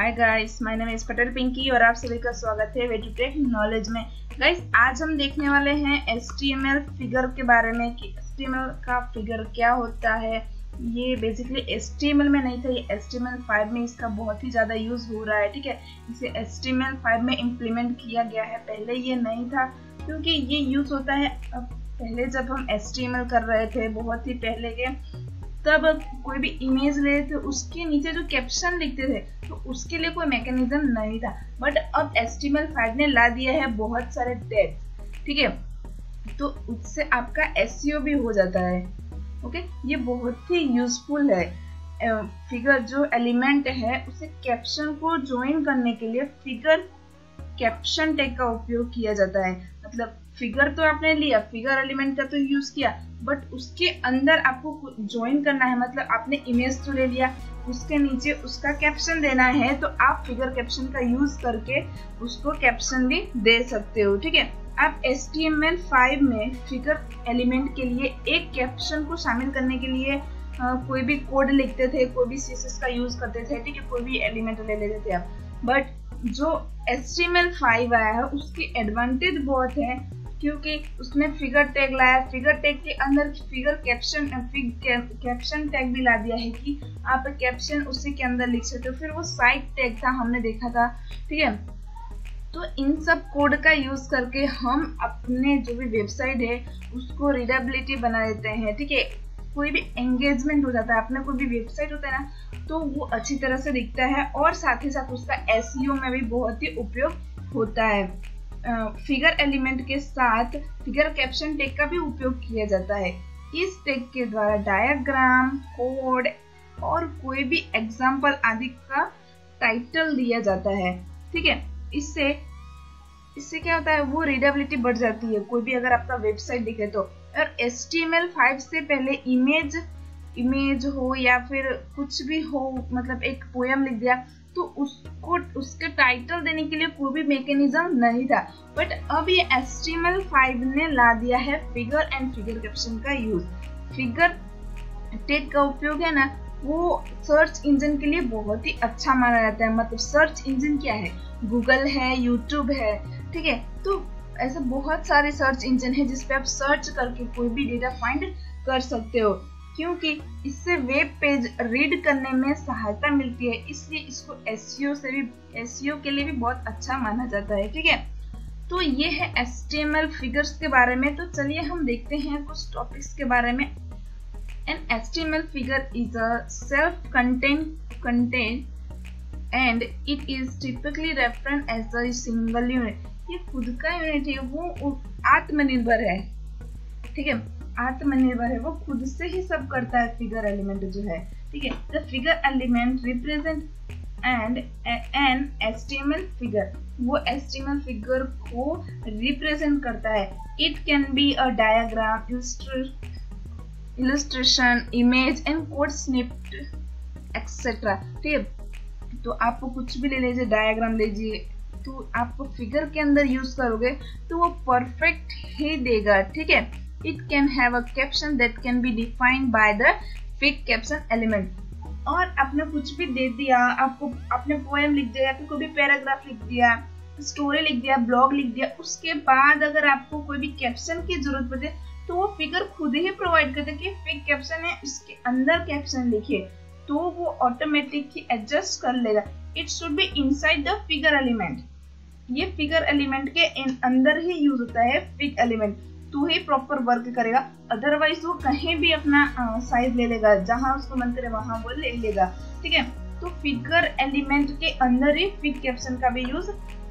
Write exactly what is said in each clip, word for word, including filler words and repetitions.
Hi guys, my name is Patel Pinky और आप सभी का स्वागत है वेटूटेक नॉलेज में। गाइस आज हम देखने वाले हैं H T M L figure के बारे में कि एच टी एम एल का फिगर क्या होता है। ये basically H T M L में नहीं था, ये H T M L five में इसका बहुत ही ज़्यादा यूज हो रहा है। ठीक है, इसे H T M L five में इम्प्लीमेंट किया गया है, पहले ये नहीं था क्योंकि ये यूज़ होता है। अब पहले जब हम एच टी एम एल कर रहे थे बहुत ही पहले के, तब कोई भी इमेज लेते थे उसके नीचे जो कैप्शन लिखते थे तो उसके लिए कोई मैकेनिज्म नहीं था। बट अब H T M L five ने ला दिया है बहुत सारे टैग्स। ठीक है, तो उससे आपका एस ई ओ भी हो जाता है। ओके, ये बहुत ही यूजफुल है। फिगर जो एलिमेंट है उसे कैप्शन को ज्वाइन करने के लिए फिगर कैप्शन टैग का उपयोग किया जाता है। मतलब फिगर तो आपने लिया, फिगर एलिमेंट का तो यूज किया, बट उसके अंदर आपको ज्वाइन करना है। मतलब आपने इमेज तो ले लिया, उसके नीचे उसका कैप्शन देना है, तो आप फिगर कैप्शन का यूज करके उसको कैप्शन भी दे सकते हो। ठीक है, आप H T M L five में फिगर एलिमेंट के लिए एक कैप्शन को शामिल करने के लिए आ, कोई भी कोड लिखते थे, कोई भी सी एस एस का यूज करते थे। ठीक है, कोई भी एलिमेंट ले लेते थे आप। बट जो H T M L five आया है उसके एडवांटेज बहुत है, क्योंकि उसने फिगर टैग लाया, फिगर टैग के अंदर फिगर कैप्शन कैप्शन टैग भी ला दिया है कि आप कैप्शन उसी के अंदर लिख सकते हो। फिर वो साइट टैग था, हमने देखा था। ठीक है, तो इन सब कोड का यूज करके हम अपने जो भी वेबसाइट है उसको रीडेबिलिटी बना देते हैं। ठीक है, कोई भी एंगेजमेंट हो जाता है, अपना कोई भी वेबसाइट होता है ना, तो वो अच्छी तरह से दिखता है और साथ ही साथ उसका एस ई ओ में भी बहुत ही उपयोग होता है। फिगर uh, एलिमेंट के साथ फिगर कैप्शन टैग का भी उपयोग किया जाता है। इस टैग के द्वारा डायग्राम, कोड और कोई भी एग्जाम्पल आदि का टाइटल दिया जाता है। ठीक है, इससे इससे क्या होता है, वो रीडेबिलिटी बढ़ जाती है, कोई भी अगर आपका वेबसाइट दिखे तो। और H T M L five से पहले इमेज इमेज हो या फिर कुछ भी हो, मतलब एक पोएम लिख दिया तो उसको उसके टाइटल देने के लिए कोई भी मैकेनिज्म नहीं था। बट अब ये H T M L five ने ला दिया है फिगर एंड फिगर कैप्शन का यूज। फिगर टैग का उपयोग है ना, वो सर्च इंजन के लिए बहुत ही अच्छा माना जाता है। मतलब सर्च इंजन क्या है, गूगल है, यूट्यूब है। ठीक है, तो ऐसे बहुत सारे सर्च इंजन है जिसपे आप सर्च करके कोई भी डेटा फाइंड कर सकते हो, क्योंकि इससे वेब पेज रीड करने में सहायता मिलती है, इसलिए इसको एस ई ओ से भी एस ई ओ के लिए भी बहुत अच्छा माना जाता है। ठीक है, तो ये है H T M L figures के बारे में। तो चलिए हम देखते हैं कुछ टॉपिक्स के बारे में। An H T M L figure is a self content content and it is typically referenced as a single unit. ये खुद का यूनिट है, वो आत्मनिर्भर है। ठीक है, आत्मनिर्भर है, वो खुद से ही सब करता है फिगर एलिमेंट जो है। ठीक है, the figure element represent and an H T M L figure, वो H T M L figure को रिप्रेजेंट करता है। It can be a diagram, illustration, image and code snippet etcetera. ठीक है, तो आप कुछ भी ले लीजिए, डायग्राम लीजिए, तो आप फिगर के अंदर यूज करोगे तो वो परफेक्ट ही देगा। ठीक है, It can have a caption that can be defined by the fig caption element. और आपने कुछ भी दे दिया, आपको आपने पोएम लिख दिया या फिर कोई भी पैराग्राफ लिख दिया, स्टोरी लिख दिया, ब्लॉग लिख दिया, उसके बाद अगर आपको कोई भी कैप्शन की जरूरत पड़े तो वो फिगर खुद ही प्रोवाइड करते कि फिग कैप्शन है, इसके अंदर कैप्शन लिखिए, तो वो ऑटोमेटिक ही एडजस्ट कर लेगा। It should be inside the figure element, ये फिगर एलिमेंट के अंदर ही यूज होता है फिग एलिमेंट, तो ही प्रॉपर वर्क करेगा। अदरवाइज वो कहीं भी अपना साइज ले लेगा, जहां उसको मन करे वहां वो ले लेगा। ठीक है, तो फिगर एलिमेंट के अंदर ही फिग कैप्शन का भी यूज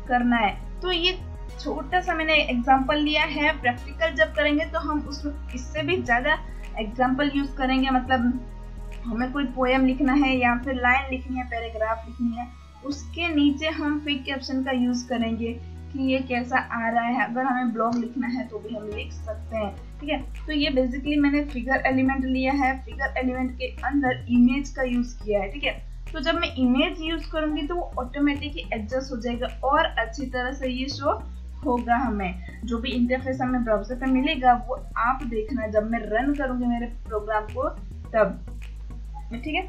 करना है। तो ये छोटा सा मैंने एग्जांपल लिया है, प्रैक्टिकल जब करेंगे तो हम उसमें इससे भी ज्यादा एग्जांपल यूज करेंगे। मतलब हमें कोई पोएम लिखना है या फिर लाइन लिखनी है, पैराग्राफ लिखनी है, उसके नीचे हम फिग कैप्शन का यूज करेंगे कि ये कैसा आ रहा है। अगर हमें ब्लॉग लिखना है तो भी हम लिख सकते हैं। ठीक है, तो ये बेसिकली मैंने फिगर एलिमेंट लिया है, फिगर एलिमेंट के अंदर इमेज का यूज किया है। ठीक है, तो जब मैं इमेज यूज करूंगी तो वो ऑटोमेटिकली एडजस्ट हो जाएगा और अच्छी तरह से ये शो होगा। हमें जो भी इंटरफेस हमें ब्राउजर पे मिलेगा वो आप देखना जब मैं रन करूंगी मेरे प्रोग्राम को तब। ठीक है,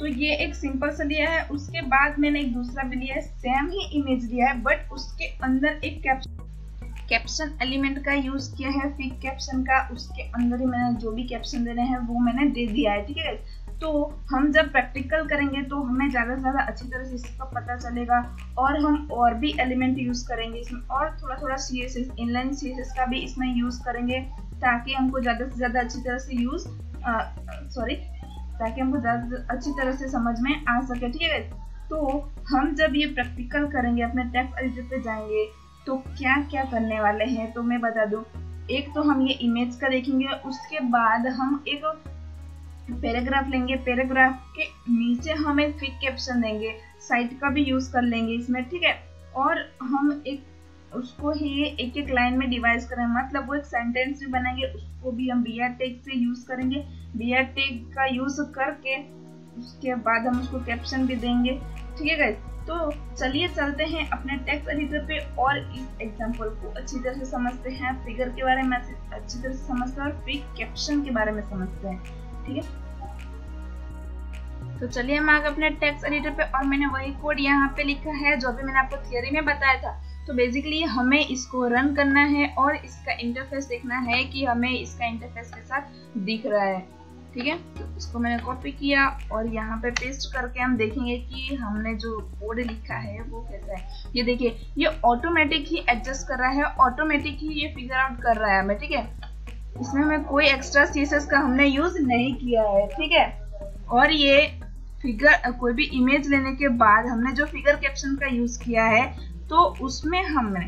तो ये एक सिंपल सा लिया है। उसके बाद मैंने एक दूसरा भी लिया है, सेम ही इमेज लिया है बट उसके अंदर एक कैप्शन कैप्शन एलिमेंट का यूज किया है, फिक कैप्शन का। उसके अंदर ही मैंने जो भी कैप्शन देने हैं वो मैंने दे दिया है, ठीक है। तो हम जब प्रैक्टिकल करेंगे तो हमें ज़्यादा से ज़्यादा अच्छी तरह से इसका पता चलेगा और हम और भी एलिमेंट यूज़ करेंगे इसमें, और थोड़ा थोड़ा C S S inline C S S का भी इसमें यूज़ करेंगे ताकि हमको ज़्यादा से ज़्यादा अच्छी तरह से यूज़ सॉरी ताकि हमको ज़्यादा अच्छी तरह से समझ में आ सके, ठीक है। तो हम जब ये प्रैक्टिकल करेंगे, अपने टेक्स्ट एडिटर पे जाएंगे तो क्या क्या करने वाले हैं तो मैं बता दूँ। एक तो हम ये इमेज का देखेंगे, उसके बाद हम एक पैराग्राफ लेंगे, पैराग्राफ के नीचे हम एक फिक कैप्शन देंगे, साइट का भी यूज़ कर लेंगे इसमें, ठीक है। और हम एक उसको ही एक एक लाइन में डिवाइस करेंगे, मतलब वो एक सेंटेंस भी बनाएंगे, उसको भी हम बी आर टैग से यूज़ करेंगे। बी आर टैग का यूज़ करके उसके बाद हम उसको कैप्शन भी देंगे, ठीक है गाइस। तो चलिए चलते हैं अपने टेक्स्ट एडिटर पे और इस एग्जाम्पल को अच्छी तरह से समझते हैं, फिगर के बारे में अच्छी तरह से समझते हैं और फिक कैप्शन के बारे में समझते हैं, ठीक है। तो चलिए हम आगे अपने टेक्स्ट एडिटर पे, और मैंने वही कोड यहाँ पे लिखा है जो भी मैंने आपको थियोरी में बताया था। तो बेसिकली हमें इसको रन करना है और इसका इंटरफेस देखना है कि हमें इसका इंटरफेस के साथ दिख रहा है, ठीक है। तो इसको मैंने कॉपी किया और यहाँ पे पेस्ट करके हम देखेंगे कि हमने जो कोड लिखा है वो कैसा है। ये देखिए, ये ऑटोमेटिक ही एडजस्ट कर रहा है, ऑटोमेटिक ही ये फिगर आउट कर रहा है हमें, ठीक है। इसमें हमें कोई एक्स्ट्रा सीएसएस का हमने यूज नहीं किया है, ठीक है। और ये फिगर, कोई भी इमेज लेने के बाद हमने जो फिगर कैप्शन का यूज किया है तो उसमें हमने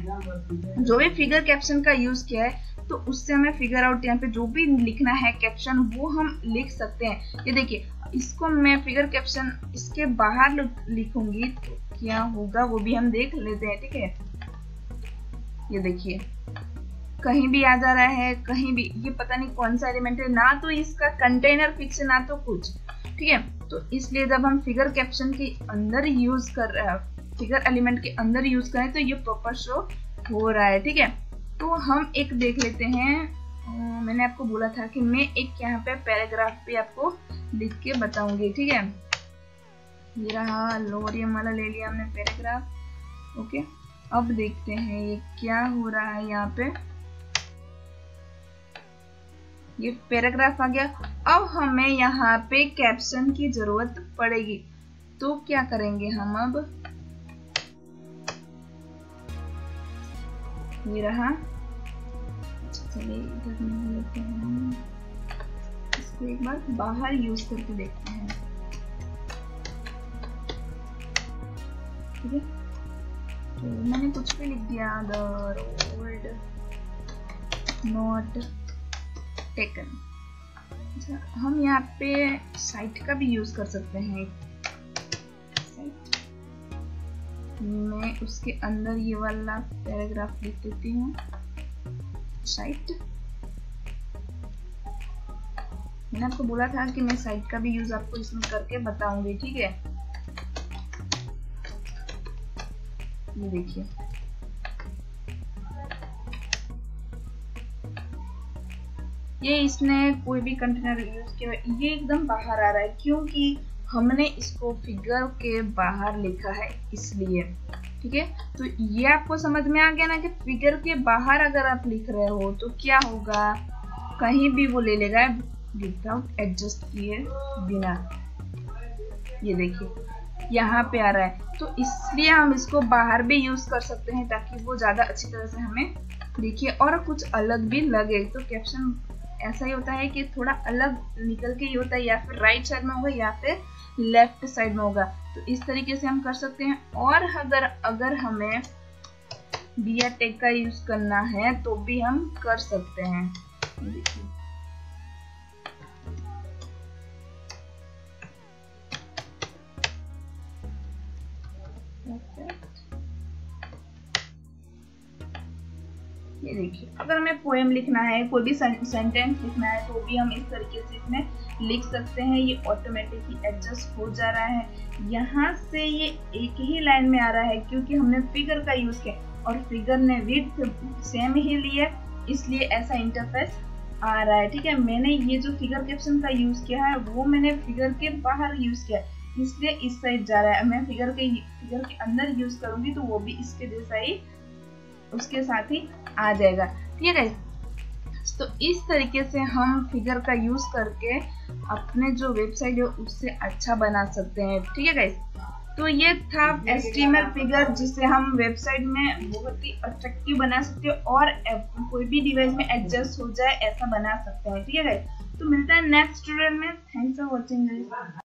जो भी फिगर कैप्शन का यूज किया है तो उससे हमें फिगर आउट, यहाँ पे जो भी लिखना है कैप्शन वो हम लिख सकते हैं। ये देखिए, इसको मैं फिगर कैप्शन इसके बाहर लिखूंगी तो क्या होगा वो भी हम देख लेते हैं, ठीक है। ये देखिए, कहीं भी आ जा रहा है, कहीं भी, ये पता नहीं कौन सा एलिमेंट है, ना तो इसका कंटेनर फिक्स है ना तो कुछ, ठीक है। तो इसलिए जब हम फिगर कैप्शन के अंदर यूज कर रहे हैं, फिगर एलिमेंट के अंदर यूज करें तो ये प्रॉपर शो हो रहा है, ठीक है। तो हम एक देख लेते हैं, मैंने आपको बोला था कि मैं एक यहाँ पे पैराग्राफ पे आपको लिख के बताऊंगी, ठीक है। ये रहा, लोरियम वाला ले लिया हमने पैराग्राफ, ओके। अब देखते हैं ये क्या हो रहा है, यहाँ पे ये पैराग्राफ आ गया। अब हमें यहाँ पे कैप्शन की जरूरत पड़ेगी तो क्या करेंगे हम, अब ये रहा, चलिए इधर नहीं लेते हैं, इसको एक बार बाहर यूज करके देखते हैं, ठीक है। तो मैंने कुछ भी लिख दिया, द रोड नॉट टेकन। अच्छा, हम यहाँ पे साइट का भी यूज कर सकते हैं। साइट मैं उसके अंदर ये वाला पैराग्राफ लिख देती हूँ, साइट। मैंने आपको बोला था कि मैं साइट का भी यूज आपको इसमें करके बताऊंगी, ठीक है। ये देखिए, ये इसने कोई भी कंटेनर यूज किया, ये एकदम बाहर आ रहा है क्योंकि हमने इसको फिगर के बाहर लिखा है, इसलिए, ठीक है। तो ये आपको समझ में आ गया ना कि फिगर के बाहर अगर आप लिख रहे हो तो क्या होगा, कहीं भी वो ले लेगा विदाउट एडजस्ट किए बिना। ये देखिए, यहाँ पे आ रहा है, तो इसलिए हम इसको बाहर भी यूज कर सकते हैं ताकि वो ज्यादा अच्छी तरह से हमें दिखे और कुछ अलग भी लगे। तो कैप्शन ऐसा ही होता है कि थोड़ा अलग निकल के ही होता है, या फिर राइट साइड में होगा या फिर लेफ्ट साइड में होगा, तो इस तरीके से हम कर सकते हैं। और अगर अगर हमें बी आर टैग का यूज करना है तो भी हम कर सकते हैं। देखिए, ये देखिए, अगर हमें पोएम लिखना है, कोई भी सेंटेंस लिखना है तो भी हम इस तरीके से इसमें लिख सकते हैं। ये ऑटोमेटिकली एडजस्ट हो जा रहा है। यहाँ से ये एक ही लाइन में आ रहा है क्योंकि हमने फिगर का यूज किया और फिगर ने विड्थ सेम ही लिया, इसलिए ऐसा इंटरफेस आ रहा है, ठीक है। मैंने ये जो फिगर कैप्शन का यूज किया है वो मैंने फिगर के बाहर यूज किया, इसलिए इस साइड जा रहा है। मैं फिगर के फिगर के अंदर यूज करूंगी तो वो भी इसके जैसा ही उसके साथ ही आ जाएगा। ठीक है, तो इस तरीके से हम फिगर का यूज करके अपने जो वेबसाइट है उससे अच्छा बना सकते हैं। ठीक है गाइस, तो ये था एचटीएमएल फिगर, जिससे हम वेबसाइट में बहुत ही अट्रैक्टिव बना सकते हैं और कोई भी डिवाइस में एडजस्ट हो जाए ऐसा बना सकते हैं। ठीक है गाइस, तो मिलता है नेक्स्ट ट्यूटोरियल में। Thanks for watching guys.